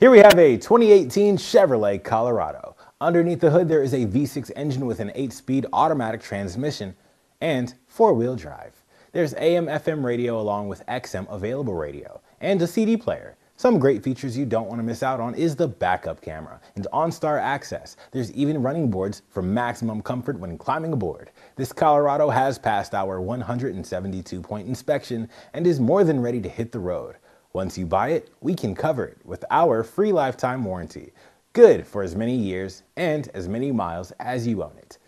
Here we have a 2018 Chevrolet Colorado. Underneath the hood, there is a V6 engine with an 8-speed automatic transmission and 4-wheel drive. There's AM/FM radio along with XM available radio and a CD player. Some great features you don't want to miss out on is the backup camera and OnStar access. There's even running boards for maximum comfort when climbing aboard. This Colorado has passed our 172-point inspection and is more than ready to hit the road. Once you buy it, we can cover it with our free lifetime warranty. Good for as many years and as many miles as you own it.